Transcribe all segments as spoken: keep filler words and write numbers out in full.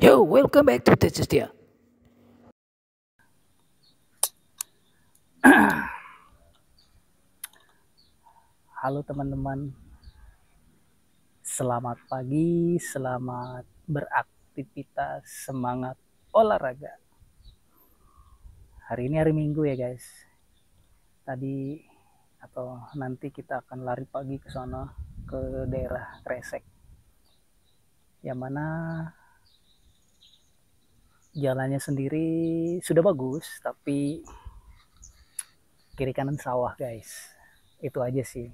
Yo, welcome back to Tejastia. Halo teman-teman, selamat pagi, selamat beraktivitas, semangat olahraga. Hari ini hari Minggu ya guys. Tadi atau nanti kita akan lari pagi ke sana, ke daerah Kresek, yang mana jalannya sendiri sudah bagus, tapi kiri kanan sawah guys. Itu aja sih.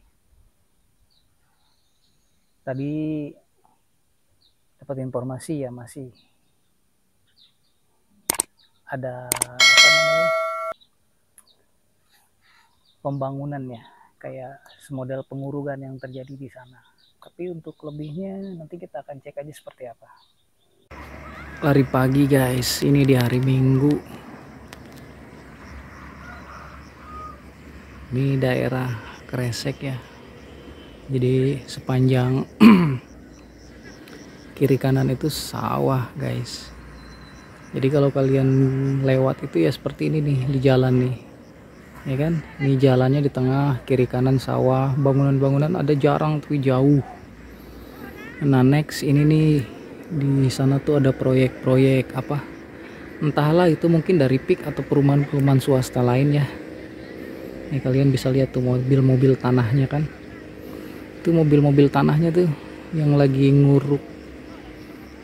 Tadi dapat informasi ya, masih ada apa namanya pembangunannya, kayak semodel pengurugan yang terjadi di sana. Tapi untuk lebihnya nanti kita akan cek aja seperti apa. Lari pagi guys, ini di hari Minggu. Ini daerah Kresek ya. Jadi sepanjang kiri kanan itu sawah guys. Jadi kalau kalian lewat itu ya seperti ini nih, di jalan nih. Ya kan? Ini jalannya di tengah, kiri kanan sawah, bangunan-bangunan ada jarang tapi jauh. Nah, next ini nih, di sana tuh ada proyek-proyek apa entahlah, itu mungkin dari P I K atau perumahan-perumahan swasta lainnya. Nih kalian bisa lihat tuh mobil-mobil tanahnya kan, itu mobil-mobil tanahnya tuh yang lagi nguruk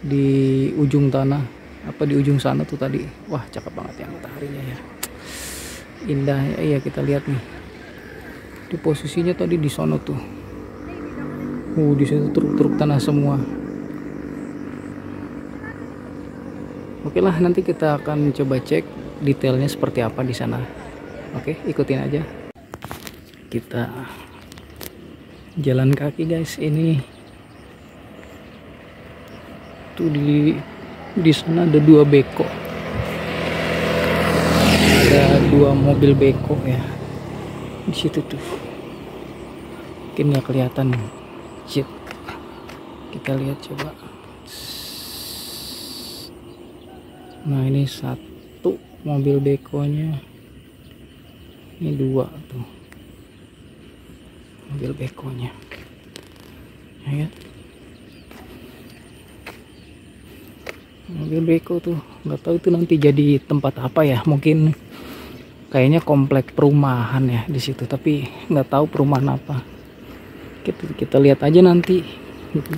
di ujung tanah apa di ujung sana tuh tadi. Wah, cakep banget ya mataharinya ya, indah ya. Iya, kita lihat nih di posisinya tadi di sana tuh, uh di situ truk-truk tanah semua. Oke lah, nanti kita akan coba cek detailnya seperti apa di sana. Oke, ikutin aja. Kita jalan kaki guys. Ini tuh di di sana ada dua beko, ada dua mobil beko ya di situ tuh. Mungkin nggak kelihatan. Shit. Kita lihat coba. Nah, ini satu mobil bekonya, ini dua tuh mobil bekonya ya, ya. Mobil beko tuh nggak tahu itu nanti jadi tempat apa ya, mungkin kayaknya komplek perumahan ya di situ, tapi nggak tahu perumahan apa. Kita kita lihat aja nanti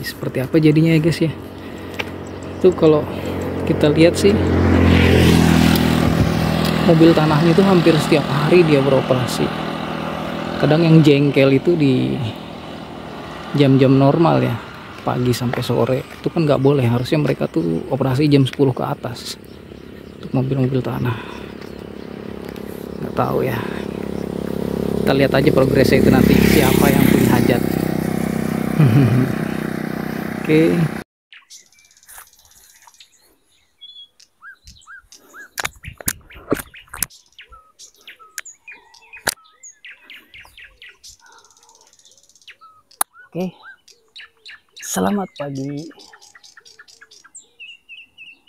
seperti apa jadinya ya guys ya. Itu kalau kita lihat sih, mobil tanahnya itu hampir setiap hari dia beroperasi. Kadang yang jengkel itu di jam-jam normal ya, pagi sampai sore, itu kan nggak boleh. Harusnya mereka tuh operasi jam sepuluh ke atas untuk mobil-mobil tanah. Nggak tahu ya, kita lihat aja progresnya itu nanti, siapa yang punya hajat. Oke okay. Oke, selamat pagi.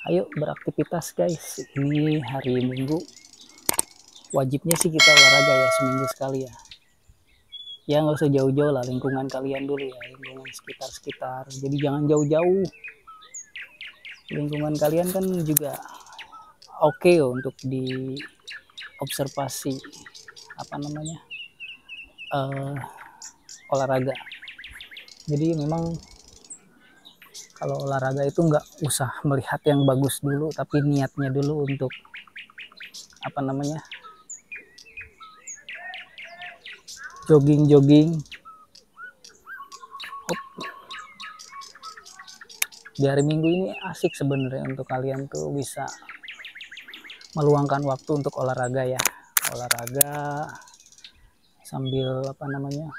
Ayo beraktivitas guys. Ini hari Minggu. Wajibnya sih kita olahraga ya, seminggu sekali ya. Ya nggak usah jauh-jauh lah, lingkungan kalian dulu ya, lingkungan sekitar-sekitar. Jadi jangan jauh-jauh. Lingkungan kalian kan juga oke okay untuk diobservasi apa namanya uh, olahraga. Jadi memang kalau olahraga itu nggak usah melihat yang bagus dulu, tapi niatnya dulu untuk apa namanya jogging-jogging. Di hari Minggu ini asik sebenarnya untuk kalian tuh bisa meluangkan waktu untuk olahraga ya, olahraga sambil apa namanya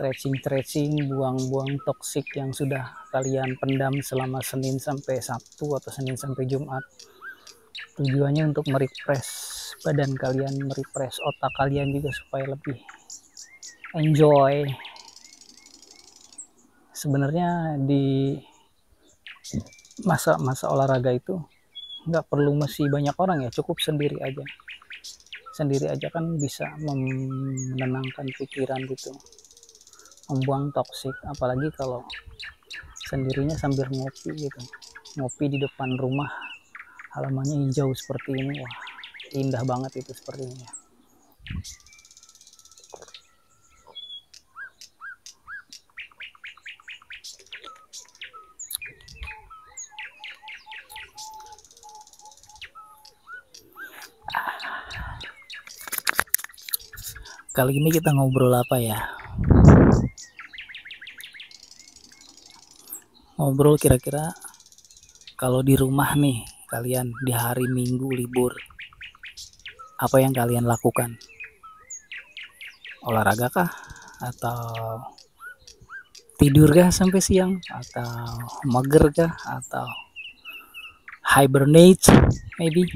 stretching-stretching, buang-buang toksik yang sudah kalian pendam selama Senin sampai Sabtu atau Senin sampai Jumat. Tujuannya untuk merefresh badan kalian, merefresh otak kalian juga supaya lebih enjoy. Sebenarnya di masa masa olahraga itu nggak perlu mesti banyak orang ya, cukup sendiri aja. Sendiri aja kan bisa menenangkan pikiran gitu, membuang toksik. Apalagi kalau sendirinya sambil ngopi gitu, ngopi di depan rumah, halamannya hijau seperti ini, wah indah banget itu sepertinya. Kali ini kita ngobrol apa ya? Ngobrol kira-kira kalau di rumah nih, kalian di hari Minggu libur, apa yang kalian lakukan? Olahraga kah? Atau tidur kah sampai siang? Atau mager kah? Atau hibernate maybe?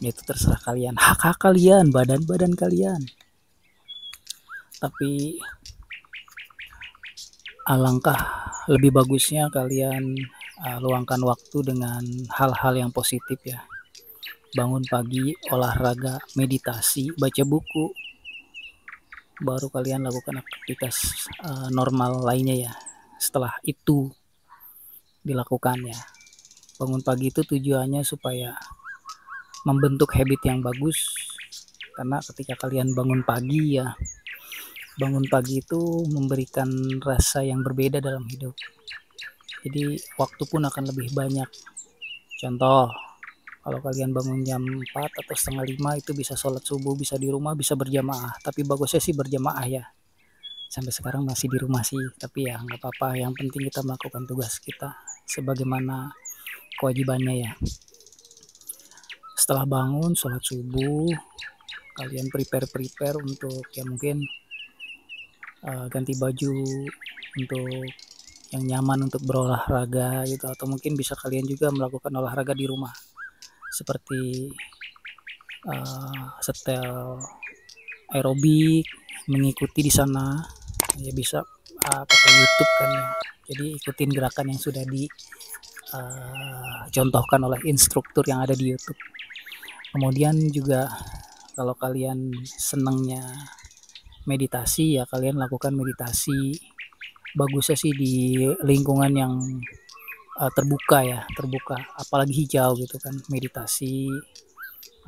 Itu terserah kalian, hak-hak kalian, badan-badan kalian. Tapi alangkah lebih bagusnya kalian uh, luangkan waktu dengan hal-hal yang positif ya. Bangun pagi, olahraga, meditasi, baca buku, baru kalian lakukan aktivitas uh, normal lainnya ya. Setelah itu dilakukan ya. Bangun pagi itu tujuannya supaya membentuk habit yang bagus, karena ketika kalian bangun pagi ya, bangun pagi itu memberikan rasa yang berbeda dalam hidup, jadi waktu pun akan lebih banyak. Contoh, kalau kalian bangun jam empat atau setengah lima itu bisa sholat subuh, bisa di rumah, bisa berjamaah. Tapi bagusnya sih berjamaah ya, sampai sekarang masih di rumah sih, tapi ya nggak apa-apa, yang penting kita melakukan tugas kita sebagaimana kewajibannya ya. Setelah bangun sholat subuh, kalian prepare-prepare untuk ya mungkin uh, ganti baju untuk yang nyaman untuk berolahraga gitu, atau mungkin bisa kalian juga melakukan olahraga di rumah seperti uh, setel aerobik, mengikuti di sana ya, bisa uh, pakai YouTube kan ya, jadi ikutin gerakan yang sudah dicontohkan uh, oleh instruktur yang ada di YouTube. Kemudian juga kalau kalian senangnya meditasi ya, kalian lakukan meditasi. Bagusnya sih di lingkungan yang uh, terbuka ya, terbuka, apalagi hijau gitu kan, meditasi.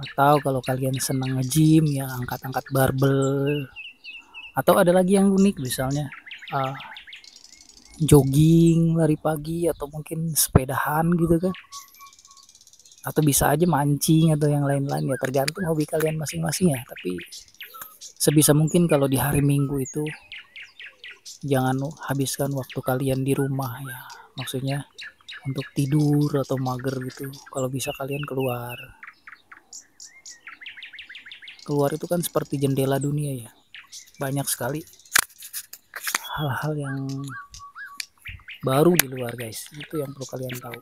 Atau kalau kalian senang nge-gym ya, angkat-angkat barbel. Atau ada lagi yang unik misalnya uh, jogging, lari pagi, atau mungkin sepedahan gitu kan. Atau bisa aja mancing atau yang lain-lain ya, tergantung hobi kalian masing-masing ya. Tapi sebisa mungkin kalau di hari Minggu itu jangan habiskan waktu kalian di rumah ya, maksudnya untuk tidur atau mager gitu. Kalau bisa kalian keluar. Keluar itu kan seperti jendela dunia ya, banyak sekali hal-hal yang baru di luar guys, itu yang perlu kalian tahu.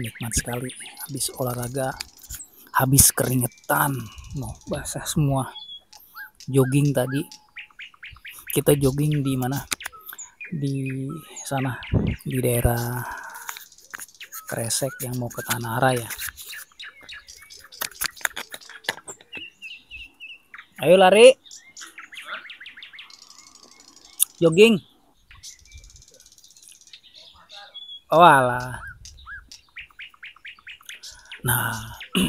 Nikmat sekali habis olahraga, habis keringetan, mau basah semua. Jogging tadi kita jogging di mana, di sana di daerah Kresek yang mau ke Tanara ya. Ayo lari, jogging. Oh alah. Nah,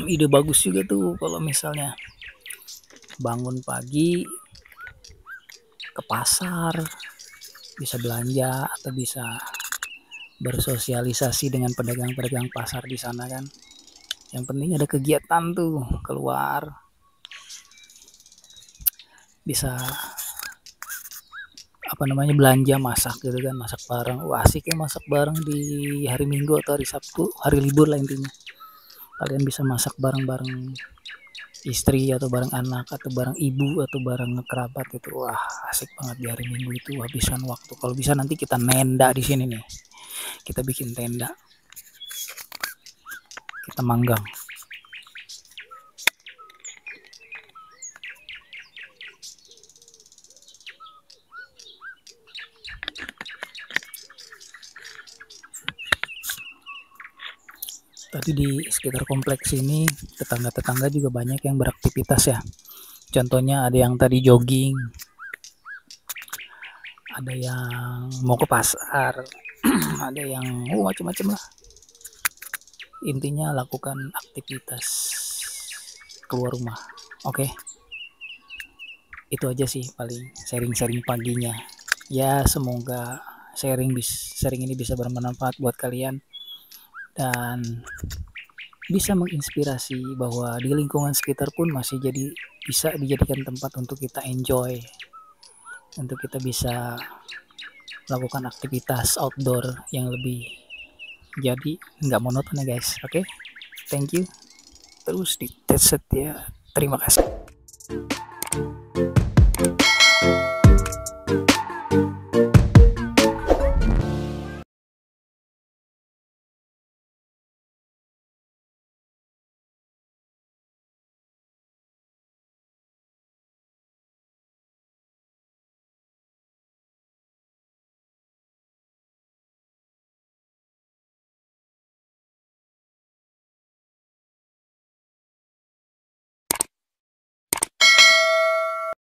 ide bagus juga tuh kalau misalnya bangun pagi ke pasar, bisa belanja atau bisa bersosialisasi dengan pedagang-pedagang pasar di sana kan. Yang penting ada kegiatan tuh, keluar. Bisa apa namanya, belanja, masak gitu kan, masak bareng. Wah, asik ya masak bareng di hari Minggu atau hari Sabtu, hari libur lah intinya. Kalian bisa masak bareng-bareng istri atau bareng anak atau bareng ibu atau bareng kerabat itu, wah asik banget di hari Minggu itu, habiskan waktu. Kalau bisa nanti kita nenda di sini nih, kita bikin tenda, kita manggang. Tadi di sekitar kompleks ini tetangga-tetangga juga banyak yang beraktivitas ya. Contohnya ada yang tadi jogging, ada yang mau ke pasar, ada yang oh, macam-macam lah. Intinya lakukan aktivitas keluar rumah. Oke, itu aja sih paling sharing-sharing paginya. Ya semoga sharing sharing ini bisa bermanfaat buat kalian. Dan bisa menginspirasi bahwa di lingkungan sekitar pun masih jadi bisa dijadikan tempat untuk kita enjoy, untuk kita bisa melakukan aktivitas outdoor yang lebih jadi nggak monoton ya guys. Oke, okay? Thank you, terus dites setia, terima kasih.